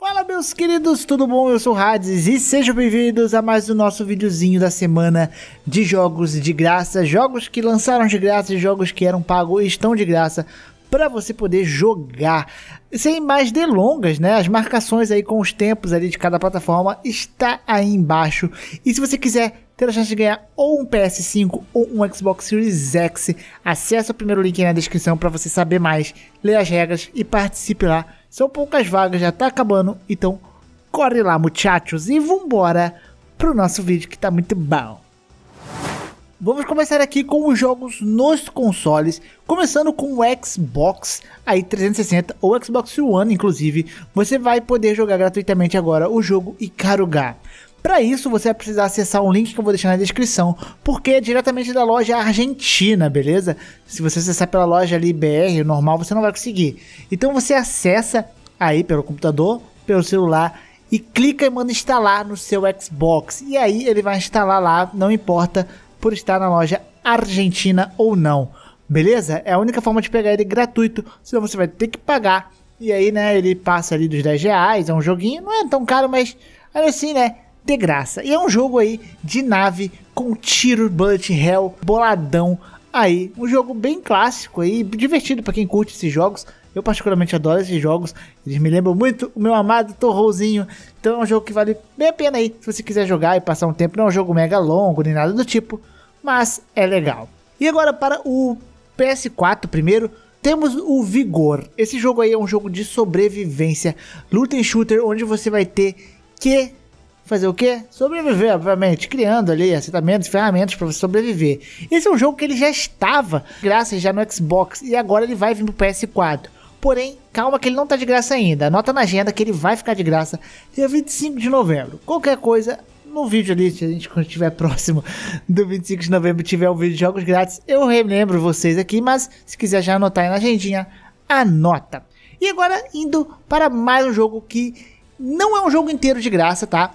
Fala meus queridos, tudo bom? Eu sou o Hades e sejam bem-vindos a mais um nosso videozinho da semana de jogos de graça, jogos que lançaram de graça e jogos que eram pagos e estão de graça para você poder jogar. Sem mais delongas, né? As marcações aí com os tempos ali de cada plataforma está aí embaixo. E se você quiser ter a chance de ganhar ou um PS5 ou um Xbox Series X, acesse o primeiro link aí na descrição para você saber mais, ler as regras e participe lá. São poucas vagas, já tá acabando, então corre lá, muchachos, e vambora pro nosso vídeo que tá muito bom. Vamos começar aqui com os jogos nos consoles, começando com o Xbox aí 360 ou Xbox One, inclusive, você vai poder jogar gratuitamente agora o jogo Ikaruga. Para isso você vai precisar acessar um link que eu vou deixar na descrição, porque é diretamente da loja argentina, beleza? Se você acessar pela loja ali BR, normal, você não vai conseguir. Então você acessa aí pelo computador, pelo celular, e clica e manda instalar no seu Xbox. E aí ele vai instalar lá, não importa por estar na loja argentina ou não, beleza? É a única forma de pegar ele gratuito, senão você vai ter que pagar. E aí, né, ele passa ali dos 10 reais, é um joguinho, não é tão caro, mas olha assim, né, de graça. E é um jogo aí de nave com tiro, bullet hell, boladão aí. Um jogo bem clássico aí, divertido pra quem curte esses jogos. Eu particularmente adoro esses jogos, eles me lembram muito o meu amado Torrozinho. Então é um jogo que vale bem a pena aí, se você quiser jogar e passar um tempo. Não é um jogo mega longo, nem nada do tipo, mas é legal. E agora para o PS4 primeiro, temos o Vigor. Esse jogo aí é um jogo de sobrevivência, luta e shooter, onde você vai ter que fazer o quê? Sobreviver, obviamente, criando ali assentamentos, ferramentas para você sobreviver. Esse é um jogo que ele já estava de graça já no Xbox e agora ele vai vir pro PS4. Porém, calma que ele não tá de graça ainda. Anota na agenda que ele vai ficar de graça dia 25 de novembro. Qualquer coisa, no vídeo ali, se a gente quando estiver próximo do 25 de novembro tiver um vídeo de jogos grátis, eu relembro vocês aqui, mas se quiser já anotar aí na agendinha, anota. E agora indo para mais um jogo que não é um jogo inteiro de graça, tá?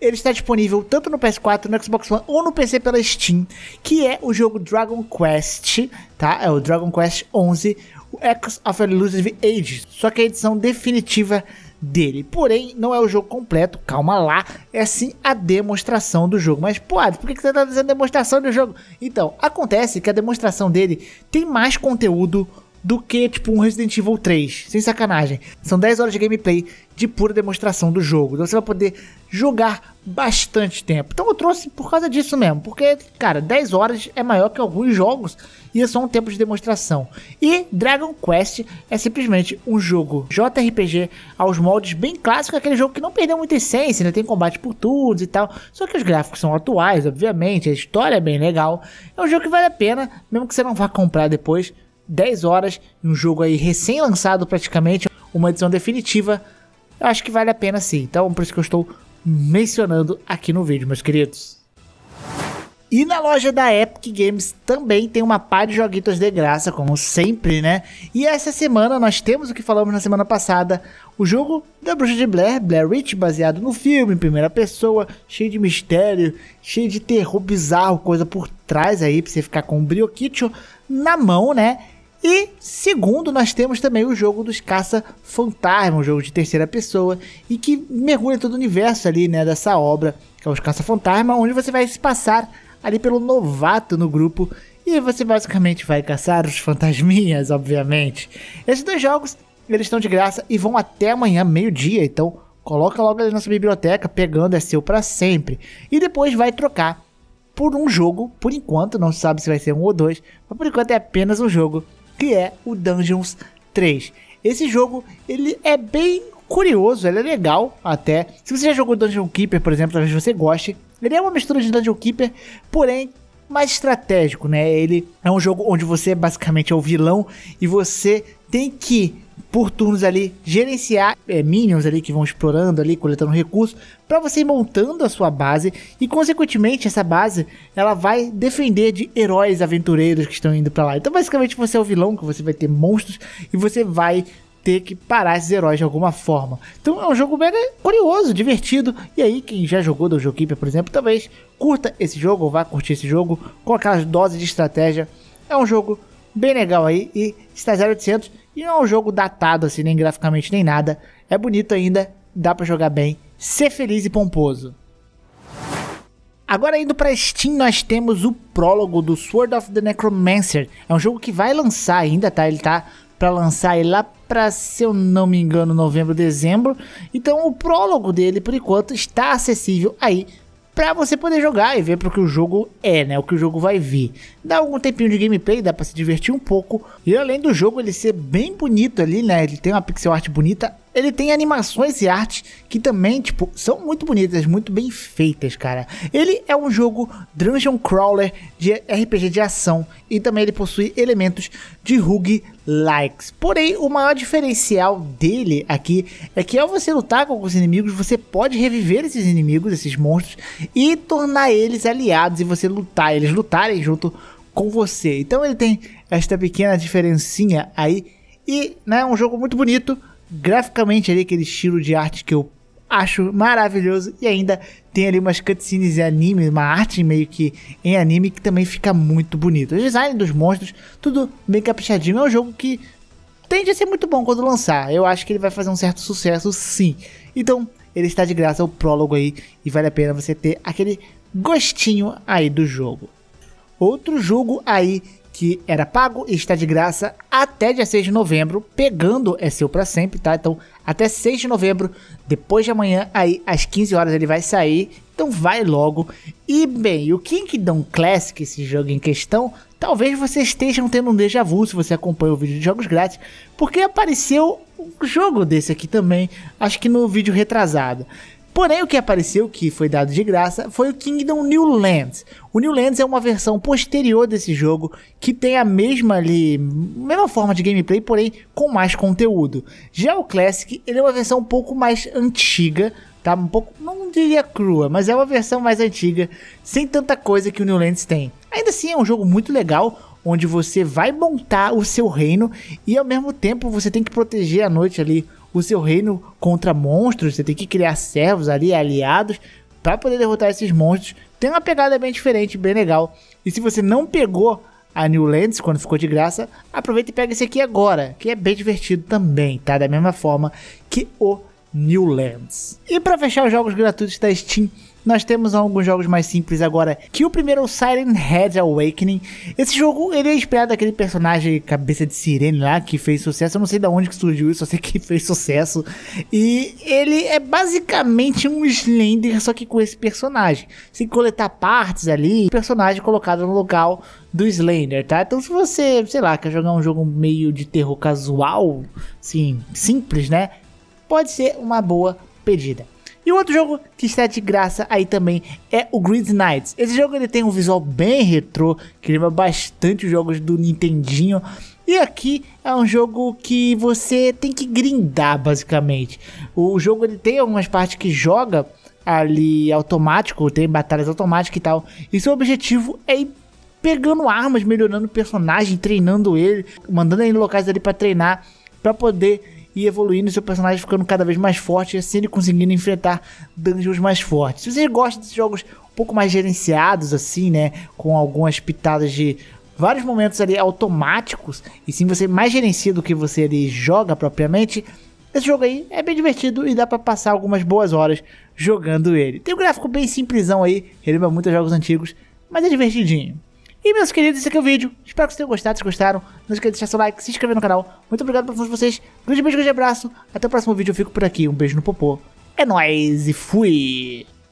Ele está disponível tanto no PS4, no Xbox One ou no PC pela Steam, que é o jogo Dragon Quest, tá? É o Dragon Quest 11, o Echoes of an Elusive Age, só que a edição definitiva dele. Porém, não é o jogo completo, calma lá, é sim a demonstração do jogo. Mas, pô, por que você está dizendo demonstração do jogo? Então, acontece que a demonstração dele tem mais conteúdo do que tipo um Resident Evil 3, sem sacanagem. São 10 horas de gameplay de pura demonstração do jogo, então você vai poder jogar bastante tempo. Então eu trouxe por causa disso mesmo, porque, cara, 10 horas é maior que alguns jogos e é só um tempo de demonstração. E Dragon Quest é simplesmente um jogo JRPG aos moldes bem clássicos, aquele jogo que não perdeu muita essência, né? Tem combate por turnos e tal, só que os gráficos são atuais, obviamente, a história é bem legal. É um jogo que vale a pena, mesmo que você não vá comprar depois. 10 horas, um jogo aí recém-lançado praticamente, uma edição definitiva, eu acho que vale a pena sim. Então por isso que eu estou mencionando aqui no vídeo, meus queridos. E na loja da Epic Games também tem uma pá de joguitos de graça, como sempre, né? E essa semana nós temos o que falamos na semana passada, o jogo da Bruxa de Blair, Blair Witch, baseado no filme, em primeira pessoa, cheio de mistério, cheio de terror bizarro, coisa por trás aí, pra você ficar com um brioquito na mão, né? E segundo, nós temos também o jogo dos Caça Fantasma, um jogo de terceira pessoa e que mergulha todo o universo ali, né, dessa obra, que é os Caça Fantasma, onde você vai se passar ali pelo novato no grupo e você basicamente vai caçar os fantasminhas, obviamente. Esses dois jogos, eles estão de graça e vão até amanhã, meio-dia, então coloca logo ali na sua biblioteca, pegando é seu para sempre. E depois vai trocar por um jogo, por enquanto, não sabe se vai ser um ou dois, mas por enquanto é apenas um jogo, que é o Dungeons 3. Esse jogo, ele é bem curioso, ele é legal até. Se você já jogou Dungeon Keeper, por exemplo, talvez você goste. Ele é uma mistura de Dungeon Keeper, porém mais estratégico, né? Ele é um jogo onde você basicamente é o vilão e você tem que, por turnos ali, gerenciar minions ali que vão explorando ali, coletando recursos, para você ir montando a sua base e, consequentemente, essa base ela vai defender de heróis aventureiros que estão indo para lá. Então, basicamente, você é o vilão, que você vai ter monstros e você vai ter que parar esses heróis de alguma forma. Então, é um jogo mega curioso, divertido. E aí, quem já jogou Dungeon Keeper, por exemplo, talvez curta esse jogo ou vá curtir esse jogo com aquelas doses de estratégia. É um jogo bem legal aí e está 0800. E não é um jogo datado assim, nem graficamente, nem nada. É bonito ainda, dá pra jogar bem, ser feliz e pomposo. Agora indo pra Steam, nós temos o prólogo do Sword of the Necromancer. É um jogo que vai lançar ainda, tá? Ele tá pra lançar aí lá pra, se eu não me engano, novembro, dezembro. Então o prólogo dele, por enquanto, está acessível aí pra você poder jogar e ver pro que o jogo é, né? O que o jogo vai vir. Dá algum tempinho de gameplay, dá pra se divertir um pouco. E além do jogo ele ser bem bonito ali, né? Ele tem uma pixel art bonita. Ele tem animações e artes que também, tipo, são muito bonitas, muito bem feitas, cara. Ele é um jogo dungeon crawler de RPG de ação e também ele possui elementos de roguelikes. Porém, o maior diferencial dele aqui é que ao você lutar com os inimigos, você pode reviver esses inimigos, esses monstros, e tornar eles aliados e você lutar, eles lutarem junto com você. Então ele tem esta pequena diferencinha aí e, né, é um jogo muito bonito. Graficamente ali, aquele estilo de arte que eu acho maravilhoso, e ainda tem ali umas cutscenes em anime, uma arte meio que em anime que também fica muito bonito. O design dos monstros, tudo bem caprichadinho, é um jogo que tende a ser muito bom quando lançar. Eu acho que ele vai fazer um certo sucesso, sim. Então ele está de graça, o prólogo aí, e vale a pena você ter aquele gostinho aí do jogo. Outro jogo aí que era pago e está de graça até dia 6 de novembro, pegando é seu pra sempre, tá? Então até 6 de novembro, depois de amanhã, aí às 15 horas ele vai sair, então vai logo. E bem, o Kingdom Classic, esse jogo em questão, talvez vocês estejam tendo um déjà vu se você acompanha o vídeo de jogos grátis, porque apareceu um jogo desse aqui também, acho que no vídeo retrasado. Porém, o que apareceu, que foi dado de graça, foi o Kingdom New Lands. O New Lands é uma versão posterior desse jogo, que tem a mesma ali, mesma forma de gameplay, porém com mais conteúdo. Já o Classic, ele é uma versão um pouco mais antiga, tá? Um pouco, não diria crua, mas é uma versão mais antiga, sem tanta coisa que o New Lands tem. Ainda assim, é um jogo muito legal, onde você vai montar o seu reino, e ao mesmo tempo você tem que proteger à noite ali o seu reino contra monstros. Você tem que criar servos ali, aliados, para poder derrotar esses monstros. Tem uma pegada bem diferente, bem legal. E se você não pegou a New Lands quando ficou de graça, aproveita e pega esse aqui agora, que é bem divertido também, tá? Da mesma forma que o New Lands. E para fechar os jogos gratuitos da Steam, nós temos alguns jogos mais simples agora, que o primeiro é o Siren Head Awakening. Esse jogo, ele é inspirado naquele personagem cabeça de sirene lá, que fez sucesso. Eu não sei de onde que surgiu isso, só sei que fez sucesso. E ele é basicamente um Slender, só que com esse personagem. Você tem que coletar partes ali, personagem colocado no local do Slender, tá? Então se você, sei lá, quer jogar um jogo meio de terror casual, assim, simples, né? Pode ser uma boa pedida. E o outro jogo que está de graça aí também é o Green Knights. Esse jogo ele tem um visual bem retrô, que lembra bastante os jogos do Nintendinho. E aqui é um jogo que você tem que grindar, basicamente. O jogo ele tem algumas partes que joga ali automático, tem batalhas automáticas e tal. E seu objetivo é ir pegando armas, melhorando o personagem, treinando ele, mandando ele em locais ali para treinar, para poder e evoluindo seu personagem, ficando cada vez mais forte, e assim ele conseguindo enfrentar dungeons mais fortes. Se vocês gostam desses jogos um pouco mais gerenciados assim, né, com algumas pitadas de vários momentos ali automáticos, e sim você mais gerencia do que você ali joga propriamente, esse jogo aí é bem divertido e dá pra passar algumas boas horas jogando ele. Tem um gráfico bem simplesão aí, relembra muitos jogos antigos, mas é divertidinho. E meus queridos, esse aqui é o vídeo, espero que vocês tenham gostado, se gostaram, não esqueça de deixar seu like, se inscrever no canal, muito obrigado por todos vocês, grande beijo, grande abraço, até o próximo vídeo, eu fico por aqui, um beijo no popô, é nóis e fui!